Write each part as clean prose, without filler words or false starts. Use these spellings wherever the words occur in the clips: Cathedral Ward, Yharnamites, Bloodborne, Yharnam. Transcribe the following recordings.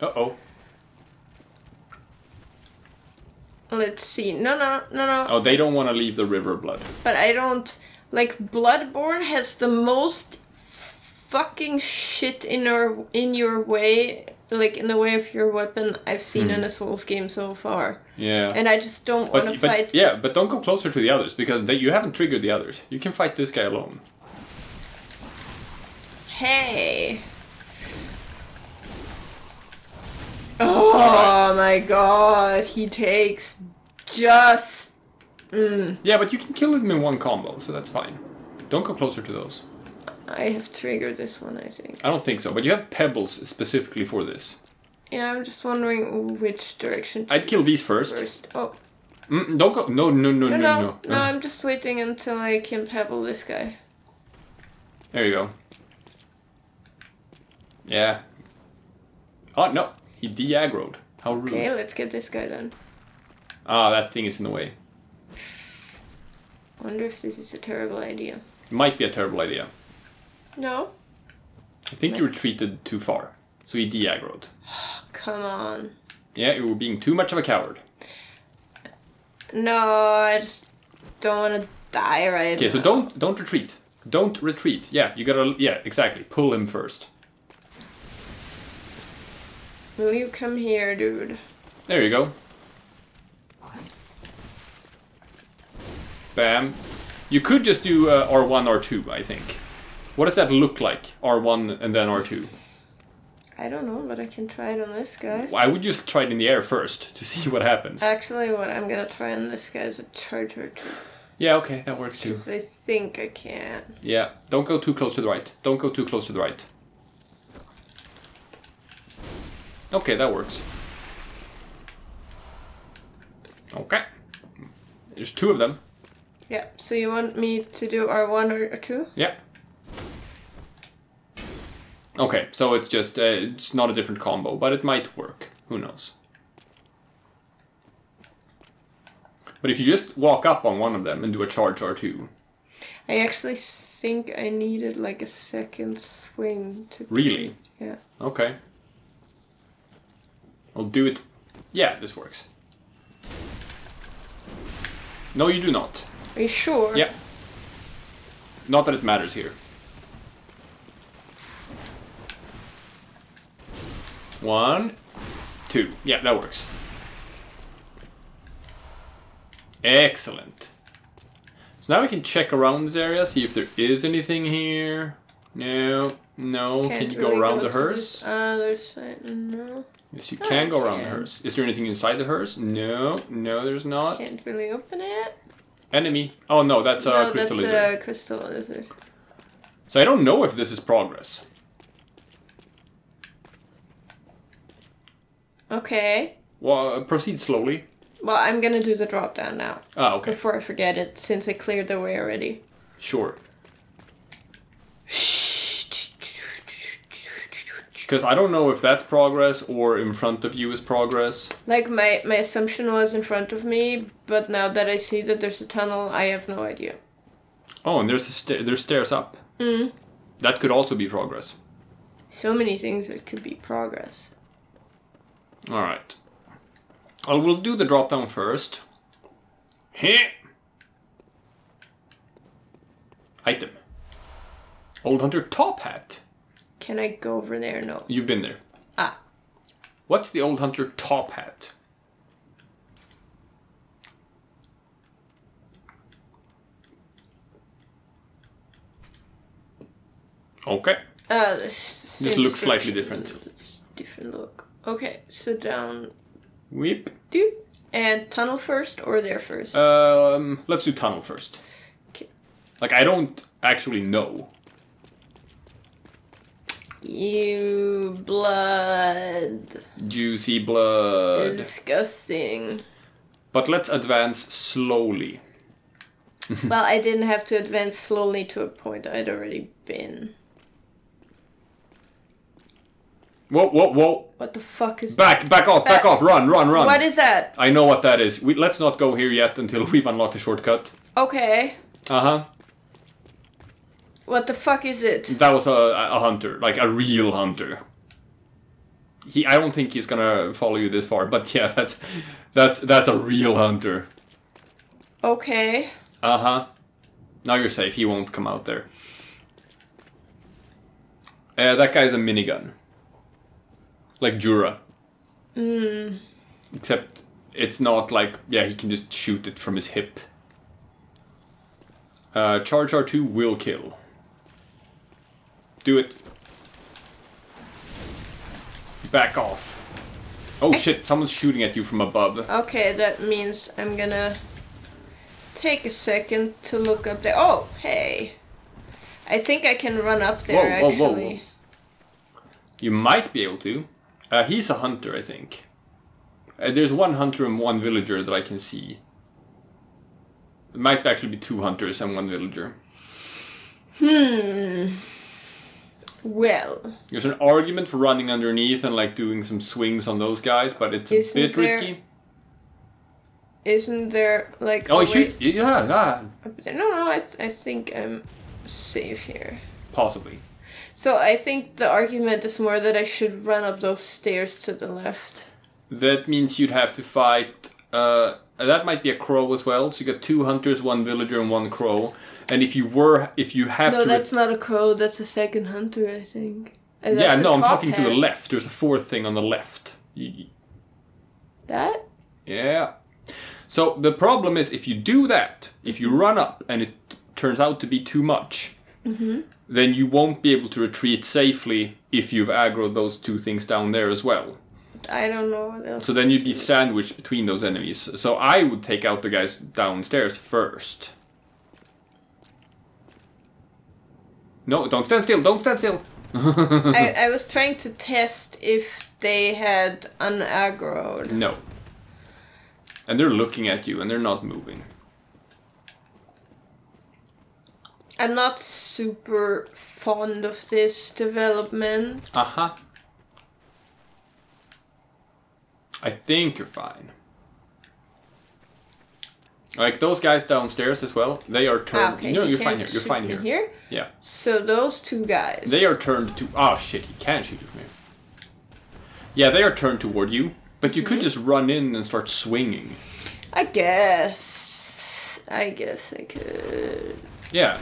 Uh-oh. Let's see. No. Oh, they don't want to leave the river blood. But I don't... Like, Bloodborne has the most fucking shit in your way, like, in the way of your weapon I've seen in a Souls game so far. Yeah. And I just don't want to fight... Yeah, but don't go closer to the others, because you haven't triggered the others. You can fight this guy alone. Hey! Oh my god, he takes just... Yeah, but you can kill him in one combo, so that's fine. Don't go closer to those. I have triggered this one, I think. I don't think so, but you have pebbles specifically for this. Yeah, I'm just wondering which direction to I'd kill these first. Oh. Don't go... No. No, I'm just waiting until I can pebble this guy. There you go. Yeah. Oh, no. He de-aggroed. How rude. Okay, let's get this guy then. Ah, that thing is in the way. I wonder if this is a terrible idea. It might be a terrible idea. No? I think you retreated too far. So he de-aggroed. Come on. Yeah, you were being too much of a coward. No, I just don't want to die right now. Okay, so don't retreat. Don't retreat. Yeah, you gotta... Yeah, exactly. Pull him first. Will you come here, dude? There you go. Bam. You could just do R1, R2, I think. What does that look like? R1 and then R2? I don't know, but I can try it on this guy. I would just try it in the air first to see what happens. Actually, what I'm gonna try on this guy is a charger too. Yeah, okay, that works too. I think I can. Yeah, don't go too close to the right. Don't go too close to the right. Okay, that works. Okay. There's two of them. Yeah, so you want me to do R1 or R2? Yeah. Okay, so it's just, it's not a different combo, but it might work. Who knows? But if you just walk up on one of them and do a charge R2... I actually think I needed like a second swing to... Really? Yeah. Okay. I'll do it. Yeah, this works. No, you do not. Are you sure? Yeah. Not that it matters here. One, two. Yeah, that works. Excellent. So now we can check around this area, see if there is anything here. No. No, can you go around the hearse? No. Yes, you can go around the hearse. Is there anything inside the hearse? No, no, there's not. Can't really open it. Enemy. Oh no, that's a crystal lizard. No, that's a crystal lizard. So I don't know if this is progress. Okay. Well, proceed slowly. Well, I'm gonna do the drop down now. Ah, okay. Before I forget it, since I cleared the way already. Sure. Because I don't know if that's progress or in front of you is progress. Like, my assumption was in front of me, but now that I see that there's a tunnel, I have no idea. Oh, and there's stairs up. Mm. That could also be progress. So many things that could be progress. All right. I will do the drop down first. Here. Item. Old Hunter top hat. Can I go over there? No. You've been there. Ah. What's the Old Hunter top hat? Okay. This looks slightly different. Different look. Okay, so down. Weep. Do and tunnel first or there first? Let's do tunnel first. Okay. Like I don't actually know. Ew, blood. Juicy blood. Disgusting. But let's advance slowly. Well, I didn't have to advance slowly to a point I'd already been. Whoa, whoa, whoa. What the fuck is that? Back off, run. What is that? I know what that is. Let's not go here yet until we've unlocked a shortcut. Okay. Uh-huh. What the fuck is it? That was a hunter, like a real hunter. I don't think he's gonna follow you this far, but yeah, that's a real hunter. Okay. Uh-huh. Now you're safe. He won't come out there. That guy's a minigun. Like Jura. Mm. Except it's not like... Yeah, he can just shoot it from his hip. Charge R2 will kill. Do it. Back off. Oh shit, someone's shooting at you from above. Okay, that means I'm gonna take a second to look up there. Oh, hey. I think I can run up there, whoa, actually. Whoa, whoa. You might be able to. He's a hunter, I think. There's one hunter and one villager that I can see. It might actually be two hunters and one villager. Hmm. Well. There's an argument for running underneath and like doing some swings on those guys, but it's a bit risky. Isn't there like... Oh, shoot! Yeah, yeah. No, I think I'm safe here. Possibly. So I think the argument is more that I should run up those stairs to the left. That means you'd have to fight... that might be a crow as well. So you got two hunters, one villager, and one crow. And if you have to... No, that's not a crow. That's a second hunter, I think. Yeah, no, I'm talking to the left. There's a fourth thing on the left. That? Yeah. So the problem is if you do that, if you run up and it turns out to be too much, mm-hmm. then you won't be able to retreat safely if you've aggroed those two things down there as well. I don't know what else. So then you'd be sandwiched between those enemies. So I would take out the guys downstairs first. No, don't stand still, don't stand still! I was trying to test if they had unaggroed. No. And they're looking at you and they're not moving. I'm not super fond of this development. Uh-huh. I think you're fine. Like those guys downstairs as well, they are turned... Okay, no, you're fine here, you're fine here. Here? Yeah. So those two guys... They are turned to... Oh shit, he can shoot you from here. Yeah, they are turned toward you, but you mm-hmm. could just run in and start swinging. I guess I could... Yeah.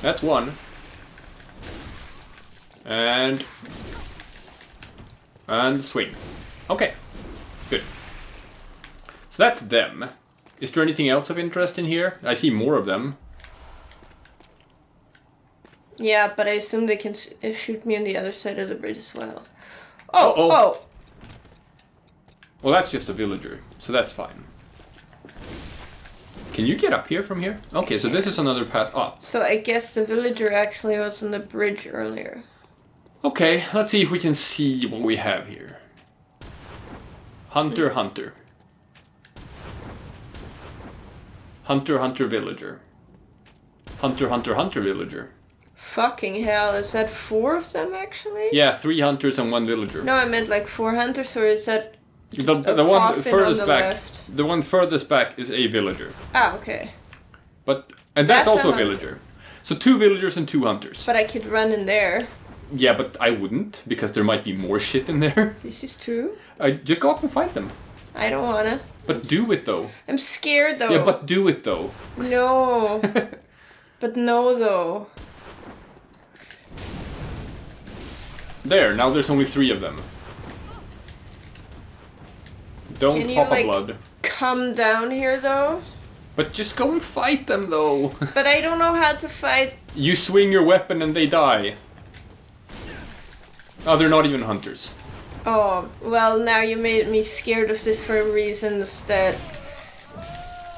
That's one. And swing. Okay. Good. So that's them. Is there anything else of interest in here? I see more of them. Yeah, but I assume they can shoot me on the other side of the bridge as well. Oh, oh! Oh. Well, that's just a villager, so that's fine. Can you get up here from here? Okay, so this is another path up. So I guess the villager actually was on the bridge earlier. Okay, let's see if we can see what we have here. Hunter, hunter. Hunter, hunter, villager. Hunter, hunter, hunter, villager. Fucking hell, is that four of them actually? Yeah, three hunters and one villager. No, I meant like four hunters, or is that just the one furthest on the back? Left? The one furthest back is a villager. Ah, okay. But and that's also a villager. So two villagers and two hunters. But I could run in there. Yeah, but I wouldn't, because there might be more shit in there. This is true. Just go up and fight them. I don't wanna. But do it, though. I'm scared, though. Yeah, but do it, though. No. But no, though. There, now there's only three of them. Don't Can you, pop a like, blood. Come down here, though? But just go and fight them, though. But I don't know how to fight. You swing your weapon and they die. Oh, they're not even hunters. Oh, well, now you made me scared of this for reasons that...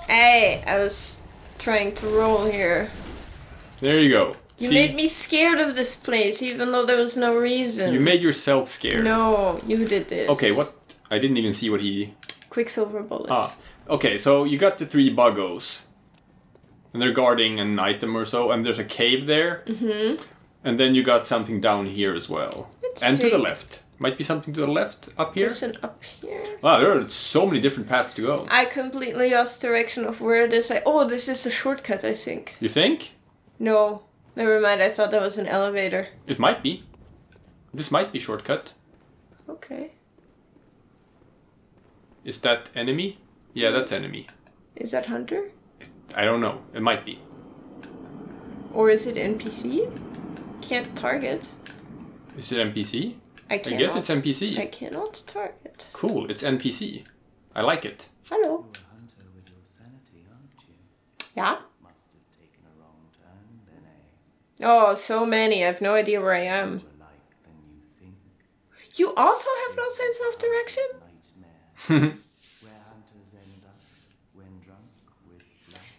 Hey, I was trying to roll here. There you go. You made me scared of this place, even though there was no reason. You made yourself scared. No, you did this. Okay, what? I didn't even see what he... Quicksilver bullet. Ah, okay, so you got the three buggos. And they're guarding an item or so, and there's a cave there. Mm-hmm. And then you got something down here as well. And to the left. Might be something to the left, up here? Listen, up here. Wow, there are so many different paths to go. I completely lost direction of where it is. Oh, this is a shortcut, I think. You think? No. Never mind, I thought that was an elevator. It might be. This might be shortcut. Okay. Is that enemy? Yeah, that's enemy. Is that hunter? I don't know. It might be. Or is it NPC? Can't target. Is it NPC? I guess it's NPC. I cannot target. Cool, it's NPC. I like it. Hello. You're a hunter with your sanity, aren't you? Yeah. Must have taken a wrong turn, then, eh? Oh, so many. I have no idea where I am. You also have no sense of direction?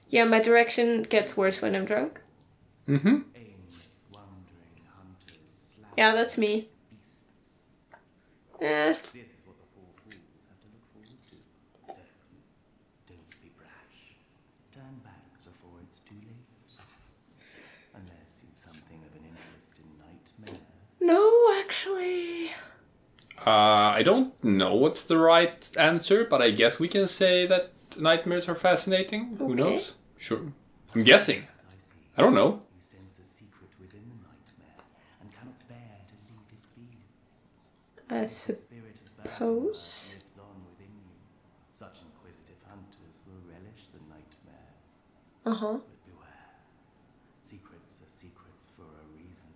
Yeah, my direction gets worse when I'm drunk. Mm-hmm. Yeah, that's me. No, actually. I don't know what's the right answer, but I guess we can say that nightmares are fascinating. Okay. Who knows? Sure. I'm guessing. I don't know. I suppose. Uh-huh. Secrets are secrets for a reason,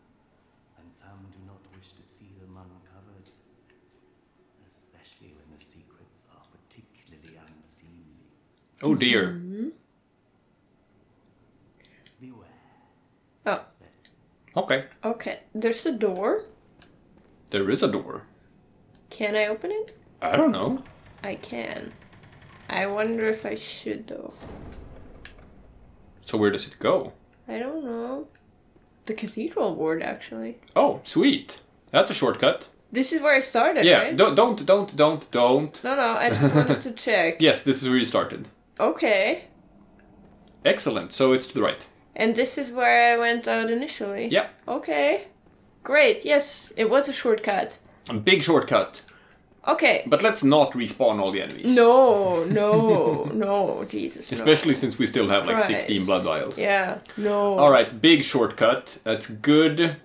and some do not wish to see them uncovered, especially when the secrets are particularly unseemly. Oh dear. Mm-hmm. Beware. Oh. Okay. Okay. There's a door. There is a door. Can I open it? I don't know. I can. I wonder if I should, though. So where does it go? I don't know. The Cathedral Ward, actually. Oh, sweet. That's a shortcut. This is where I started, yeah, right? Yeah, don't. No, I just wanted to check. Yes, this is where you started. Okay. Excellent. So it's to the right. And this is where I went out initially? Yeah. Okay. Great. Yes, it was a shortcut. A big shortcut. Okay. But let's not respawn all the enemies. No, no, Jesus. Especially since we still have like 16 blood vials. Yeah, no. All right, big shortcut. That's good.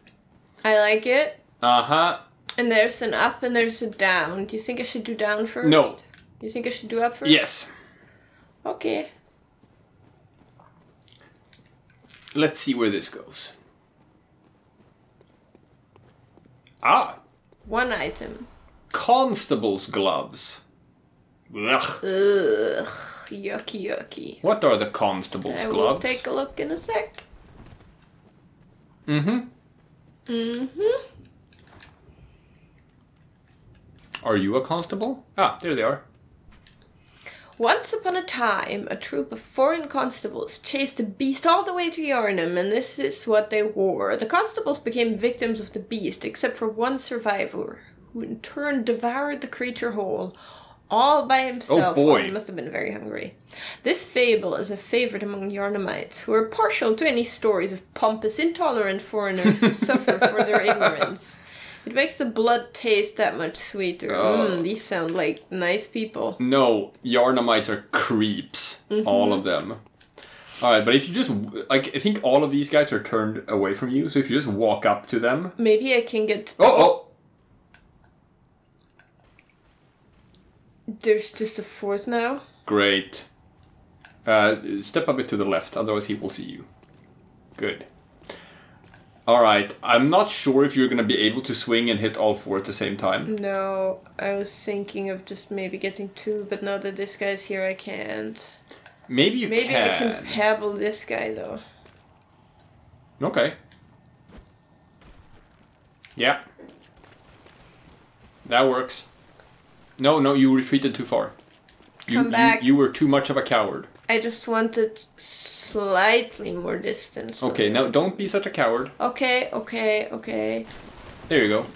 I like it. Uh-huh. And there's an up and there's a down. Do you think I should do down first? No. You think I should do up first? Yes. Okay. Let's see where this goes. Ah. One item. Constable's gloves. Ugh. Ugh. Yucky, yucky. What are the constable's gloves? I will take a look in a sec. Mm-hmm. Mm-hmm. Are you a constable? Ah, there they are. Once upon a time, a troop of foreign constables chased a beast all the way to Yharnam, and this is what they wore. The constables became victims of the beast, except for one survivor, who in turn devoured the creature whole, all by himself. Oh boy. He must have been very hungry. This fable is a favorite among Yharnamites, who are partial to any stories of pompous, intolerant foreigners who suffer for their ignorance. It makes the blood taste that much sweeter. These sound like nice people. No, Yharnamites are creeps. Mm-hmm. All of them. Alright, but if you just... like, I think all of these guys are turned away from you, so if you just walk up to them... Maybe I can get... Oh! There's just a fourth now. Great. Step a bit to the left, otherwise he will see you. Good. Alright, I'm not sure if you're going to be able to swing and hit all four at the same time. No, I was thinking of just maybe getting two, but now that this guy's here, I can't. Maybe you can. Maybe I can pebble this guy, though. Okay. Yeah. That works. No, you retreated too far. Come back. You were too much of a coward. I just wanted slightly more distance. Okay, now don't be such a coward. Okay. There you go.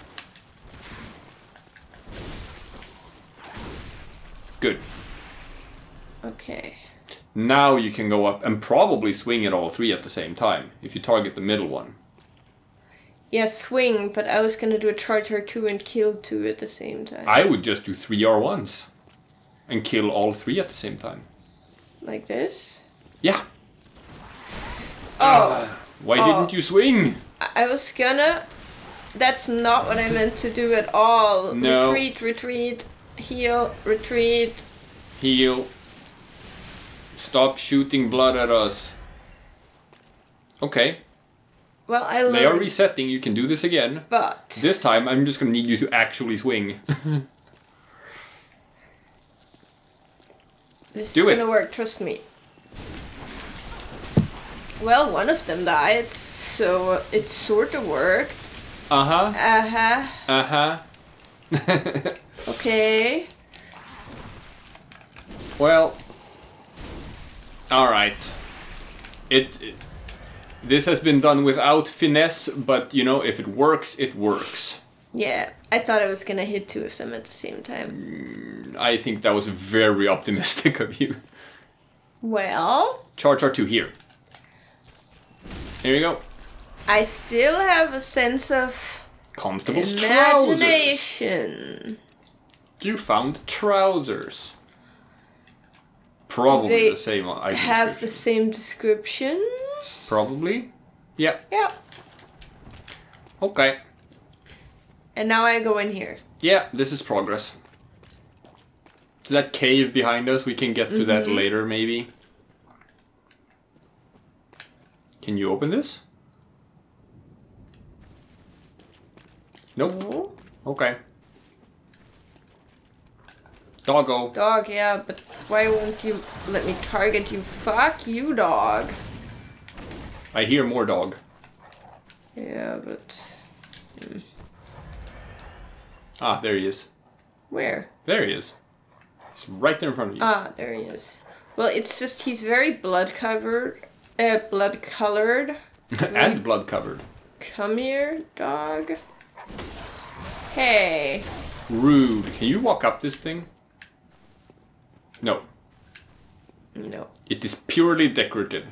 Good. Okay. Now you can go up and probably swing at all three at the same time, if you target the middle one. Yeah, swing, but I was gonna do a charge R2 and kill two at the same time. I would just do three R1s and kill all three at the same time. Like this? Yeah. Oh. Why didn't you swing? I was gonna. That's not what I meant to do at all. No. Retreat, retreat, heal, retreat. Heal. Stop shooting blood at us. Okay. Well, I learned. They are resetting. You can do this again. But this time, I'm just gonna need you to actually swing. This is gonna work. Trust me. Well, one of them died, so it sort of worked. Uh-huh. Uh-huh. Uh-huh. Okay. Well. Alright. This has been done without finesse, but, you know, if it works, it works. Yeah. I thought I was gonna hit two of them at the same time. I think that was very optimistic of you. Well. Charge R2 here. Here you go. I still have a sense of Constable's imagination. Trousers. You found trousers. Probably they the same. Have the same description. Probably. Yeah. Yeah. Okay. And now I go in here. Yeah, this is progress. So that cave behind us, we can get to that later, maybe. Can you open this? Nope. No. Okay. Doggo. Dog, yeah, but why won't you let me target you? Fuck you, dog. I hear more dog. Yeah, but... Ah, there he is. Where? There he is. He's right there in front of you. Ah, there he is. Well, it's just he's very blood-covered. Blood-colored. And blood-covered. Come here, dog. Hey. Rude. Can you walk up this thing? No. No. It is purely decorative.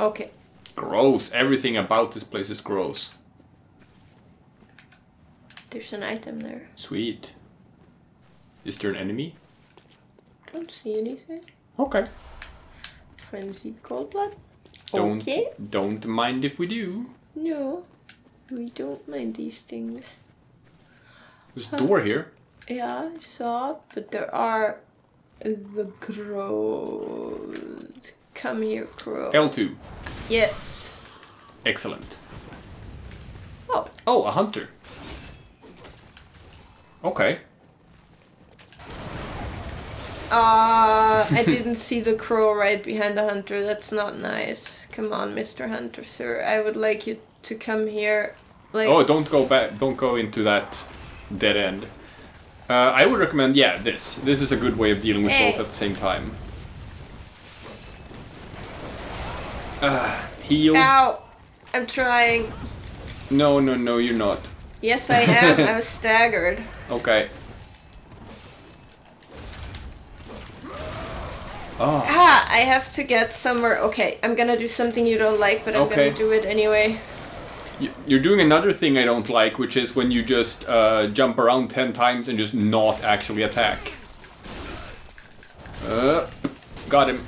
Okay. Gross. Everything about this place is gross. There's an item there. Sweet. Is there an enemy? I don't see anything. Okay. Frenzied cold blood. Don't, okay. Don't mind if we do. No. We don't mind these things. There's a door here. Yeah, I saw, but there are the crows. Come here, crow. L2. Yes. Excellent. Oh. Oh, a hunter. Okay. I didn't see the crow right behind the hunter. That's not nice. Come on, Mr. Hunter, sir. I would like you to come here. Like... Oh, don't go back. Don't go into that dead end. I would recommend, yeah, this. This is a good way of dealing with both at the same time. Heal. Ow! I'm trying. No, no, no, you're not. Yes, I am. I was staggered. Okay. Oh. Ah, I have to get somewhere. Okay, I'm gonna do something you don't like, but I'm gonna do it anyway. You're doing another thing I don't like, which is when you just jump around 10 times and just not actually attack. Got him.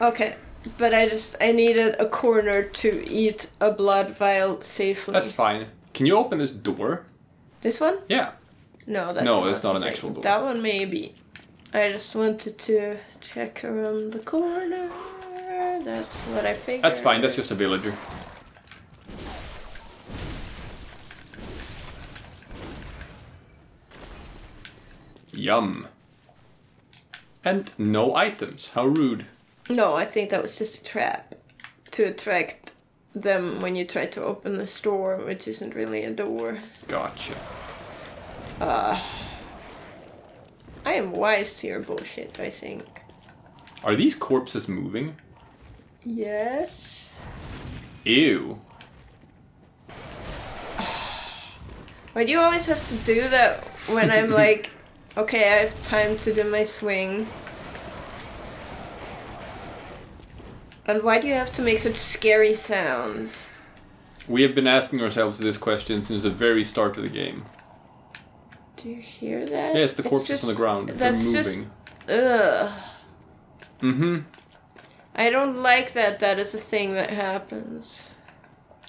Okay, but I needed a corner to eat a blood vial safely. That's fine. Can you open this door? This one? Yeah. No, that's not an actual door. That one maybe. I just wanted to check around the corner. That's what I figured. That's fine. That's just a villager. Yum. And no items. How rude. No, I think that was just a trap to attract them when you try to open the door, which isn't really a door. Gotcha. I am wise to your bullshit, I think. Are these corpses moving? Yes. Ew. Why do you always have to do that when I'm like, okay, I have time to do my swing? And why do you have to make such scary sounds? We have been asking ourselves this question since the very start of the game. Do you hear that? Yes, the corpses on the ground. They're moving. Just, ugh. Mm-hmm. I don't like that. That is a thing that happens.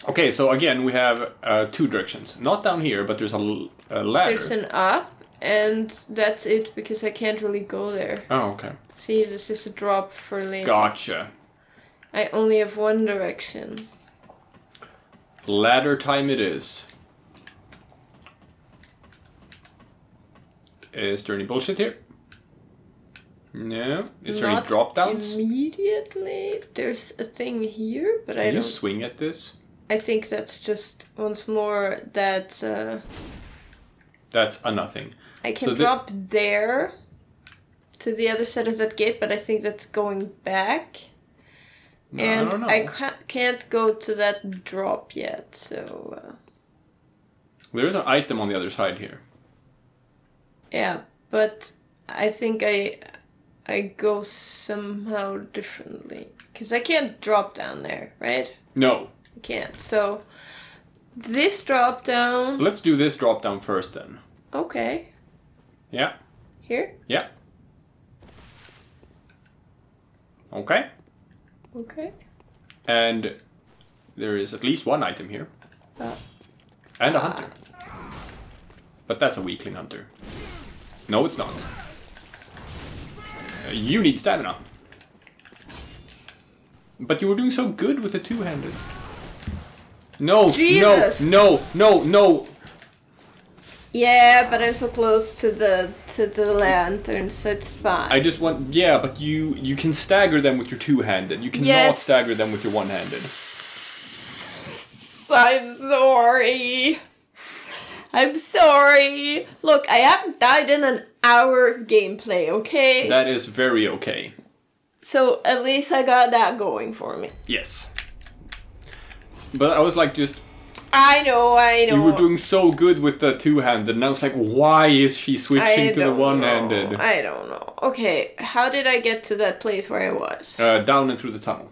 Okay, so again, we have two directions. Not down here, but there's a ladder. There's an up, and that's it, because I can't really go there. Oh, okay. See, this is a drop for later. Gotcha. I only have one direction. Ladder time it is. Is there any bullshit here? No. Is there any drop downs? Immediately. There's a thing here, but I don't... Can you swing at this? I think that's just, once more, that's a nothing. I can drop there to the other side of that gate, but I think that's going back. No, and I don't know. I can't go to that drop yet, so... There's an item on the other side here. Yeah, but I think I go somehow differently. Because I can't drop down there, right? No. I can't, so... This drop down... Let's do this drop down first, then. Okay. Yeah. Here? Yeah. Okay. Okay. And there is at least one item here. And a hunter. But that's a weakling hunter. No, it's not. You need stamina. But you were doing so good with the two-handed. No, Jesus. No. Yeah, but I'm so close to the lantern, so it's fine. I just want, yeah, but you can stagger them with your two-handed. You cannot stagger them with your one-handed. I'm sorry. I'm sorry. Look, I haven't died in an hour of gameplay, okay? That is very okay. So at least I got that going for me. Yes. But I was like, just... I know. You were doing so good with the two-handed, and I was like, why is she switching to the one-handed? I don't know. Okay, how did I get to that place where I was? Down and through the tunnel.